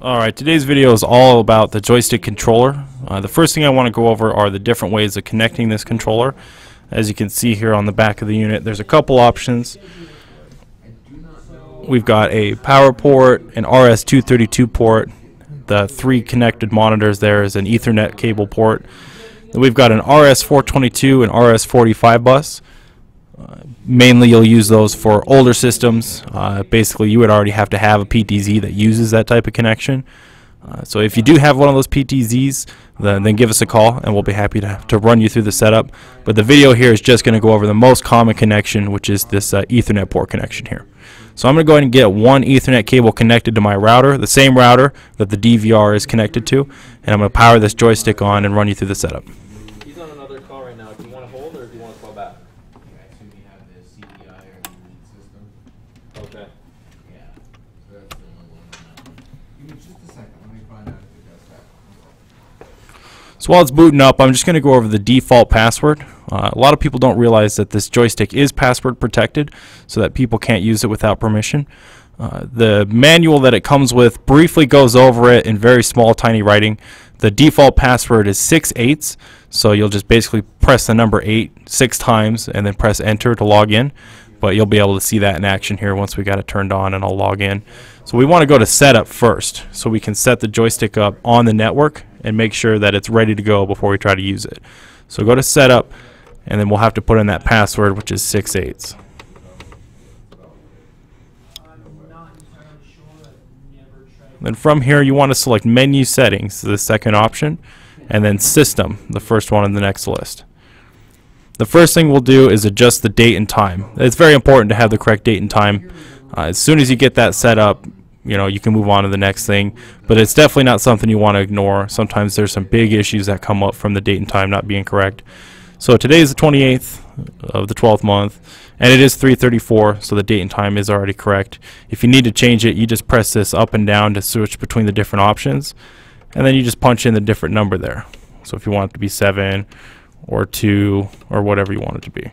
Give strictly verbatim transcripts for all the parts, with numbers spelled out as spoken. Alright, today's video is all about the joystick controller. Uh, the first thing I want to go over are the different ways of connecting this controller. As you can see here on the back of the unit, there's a couple options. We've got a power port, an R S two thirty-two port, the three connected monitors there is an Ethernet cable port. Then we've got an R S four twenty-two and R S forty-five bus. Uh, mainly you'll use those for older systems. Uh, basically you would already have to have a P T Z that uses that type of connection. Uh, so if you do have one of those P T Zs, then, then give us a call and we'll be happy to, to run you through the setup. But the video here is just going to go over the most common connection, which is this uh, Ethernet port connection here. So I'm going to go ahead and get one Ethernet cable connected to my router, the same router that the D V R is connected to, and I'm going to power this joystick on and run you through the setup. He's on another call right now. Do you want to hold or do you want to call back? Okay. Yeah. So that's the only one on that one. Give me just a second. Let me find out if it does that. So while it's booting up, I'm just going to go over the default password. Uh, a lot of people don't realize that this joystick is password protected, so that people can't use it without permission. Uh, the manual that it comes with briefly goes over it in very small, tiny writing. The default password is six eights, so you'll just basically press the number eight six times and then press enter to log in. But you'll be able to see that in action here once we got it turned on, and I'll log in. So we want to go to setup first so we can set the joystick up on the network and make sure that it's ready to go before we try to use it. So go to setup, and then we'll have to put in that password, which is six eights. Then from here you want to select menu settings, the second option, and then system, the first one in the next list. The first thing we'll do is adjust the date and time. It's very important to have the correct date and time. Uh, as soon as you get that set up, you know, you can move on to the next thing, but it's definitely not something you want to ignore. Sometimes there's some big issues that come up from the date and time not being correct. So today is the twenty-eighth of the twelfth month, and it is three thirty-four, so the date and time is already correct. If you need to change it, you just press this up and down to switch between the different options, and then you just punch in the different number there. So if you want it to be seven, or two, or whatever you want it to be.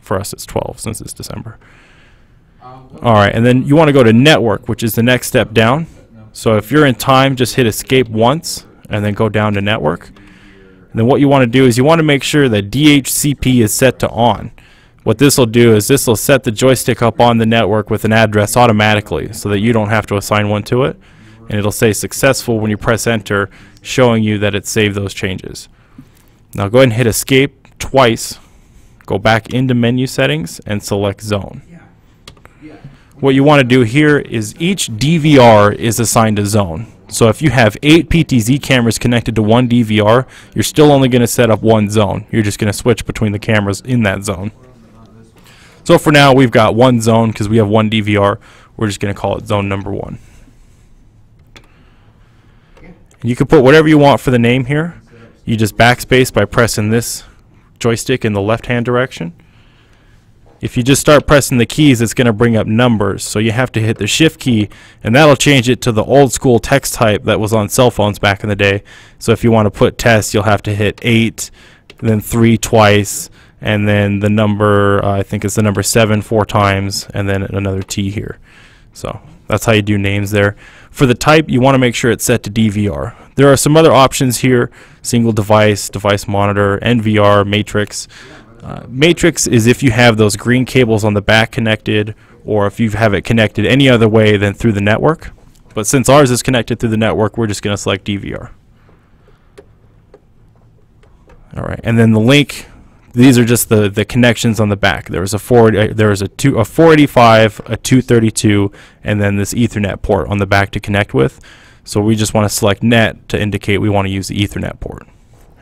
For us, it's twelve since it's December. Alright, and then you want to go to network, which is the next step down. So if you're in time, just hit escape once and then go down to network. And then what you want to do is you want to make sure that D H C P is set to on. What this will do is this will set the joystick up on the network with an address automatically so that you don't have to assign one to it. And it'll say successful when you press enter, showing you that it saved those changes. Now go ahead and hit escape twice, go back into menu settings and select zone. What you want to do here is each D V R is assigned a zone. So if you have eight P T Z cameras connected to one D V R, you're still only going to set up one zone. You're just going to switch between the cameras in that zone. So for now we've got one zone because we have one D V R. We're just going to call it zone number one. You can put whatever you want for the name here. You just backspace by pressing this joystick in the left-hand direction. If you just start pressing the keys, it's going to bring up numbers, so you have to hit the shift key, and that'll change it to the old-school text type that was on cell phones back in the day. So if you want to put test, you'll have to hit eight, then three twice, and then the number, uh, I think it's the number seven four times, and then another T here. So that's how you do names there. For the type, you want to make sure it's set to D V R. There are some other options here, single device, device monitor, N V R, matrix. Uh, matrix is if you have those green cables on the back connected, or if you have it connected any other way than through the network. But since ours is connected through the network, we're just going to select D V R. All right, and then the link. These are just the, the connections on the back. There was a four, there was a two, a four eighty-five, a two thirty-two, and then this Ethernet port on the back to connect with. So we just want to select net to indicate we want to use the Ethernet port.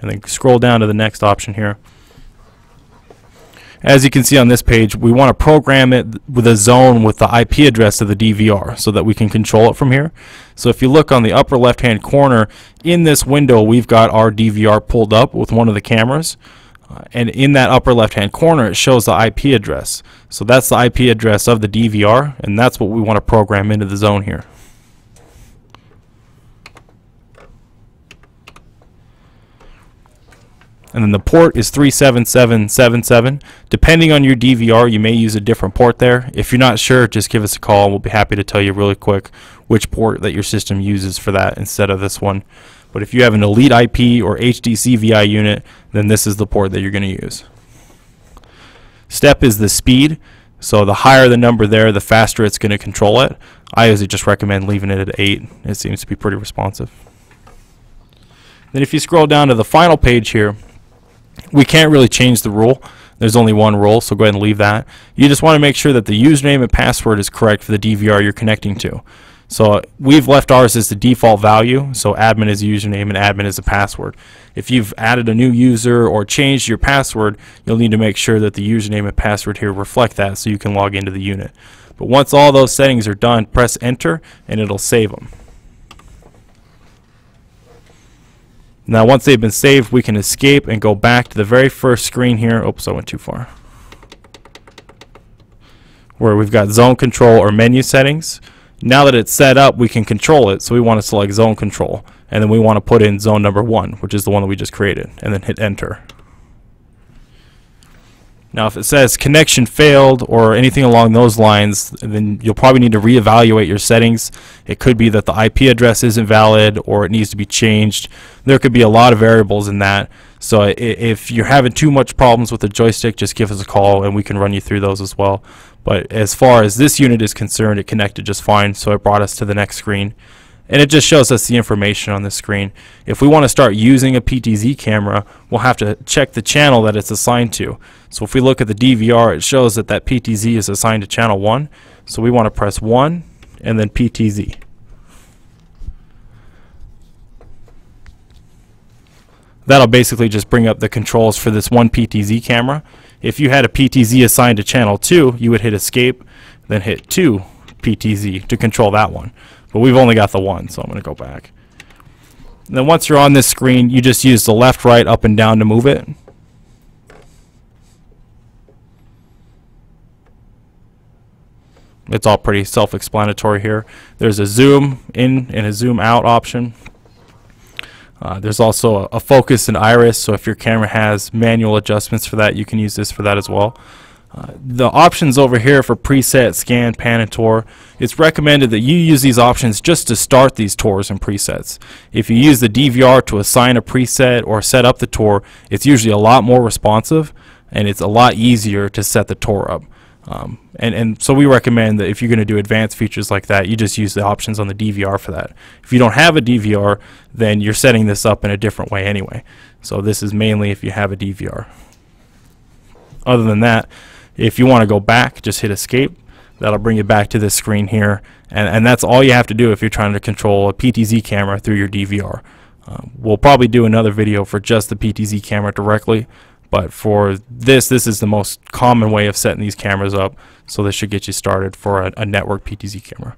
And then scroll down to the next option here. As you can see on this page, we want to program it with a zone with the I P address of the D V R so that we can control it from here. So if you look on the upper left-hand corner, in this window we've got our D V R pulled up with one of the cameras. Uh, and in that upper left-hand corner, it shows the I P address. So that's the I P address of the D V R, and that's what we want to program into the zone here. and then the port is three seven seven seven seven. Depending on your D V R, you may use a different port there. If you're not sure, just give us a call and we'll be happy to tell you really quick which port that your system uses for that instead of this one. But if you have an Elite I P or H D C V I unit, then this is the port that you're going to use. Step is the speed. So the higher the number there, the faster it's going to control it. I usually just recommend leaving it at eight. It seems to be pretty responsive. Then if you scroll down to the final page here, we can't really change the rule. There's only one rule, so go ahead and leave that. You just want to make sure that the username and password is correct for the D V R you're connecting to. So we've left ours as the default value, so admin is a username and admin is a password. If you've added a new user or changed your password, you'll need to make sure that the username and password here reflect that so you can log into the unit. But once all those settings are done, press enter and it'll save them. Now once they've been saved, we can escape and go back to the very first screen here. Oops, I went too far. Where we've got zone control or menu settings. Now that it's set up, we can control it, so we want to select zone control, and then we want to put in zone number one, which is the one that we just created, and then hit enter. Now if it says connection failed or anything along those lines, then you'll probably need to reevaluate your settings. It could be that the I P address isn't valid or it needs to be changed. There could be a lot of variables in that. So if you're having too much problems with the joystick, just give us a call and we can run you through those as well. But as far as this unit is concerned, it connected just fine, so it brought us to the next screen. And it just shows us the information on the screen. If we want to start using a P T Z camera, we'll have to check the channel that it's assigned to. So if we look at the D V R, it shows that that P T Z is assigned to channel one. So we want to press one and then P T Z. That'll basically just bring up the controls for this one P T Z camera. If you had a P T Z assigned to channel two, you would hit escape, then hit two P T Z to control that one. But we've only got the one, so I'm going to go back. And then once you're on this screen, you just use the left, right, up, and down to move it. It's all pretty self-explanatory here. There's a zoom in and a zoom out option. Uh, there's also a, a focus and iris, so if your camera has manual adjustments for that, you can use this for that as well. Uh, the options over here for preset, scan, pan, and tour, it's recommended that you use these options just to start these tours and presets. If you use the D V R to assign a preset or set up the tour, it's usually a lot more responsive and it's a lot easier to set the tour up. Um, and, and so we recommend that if you're going to do advanced features like that, you just use the options on the D V R for that. If you don't have a D V R, then you're setting this up in a different way anyway. So this is mainly if you have a D V R. Other than that, if you want to go back, just hit escape. That'll bring you back to this screen here. And, and that's all you have to do if you're trying to control a P T Z camera through your D V R. Uh, we'll probably do another video for just the P T Z camera directly. But for this, this is the most common way of setting these cameras up. So this should get you started for a, a network P T Z camera.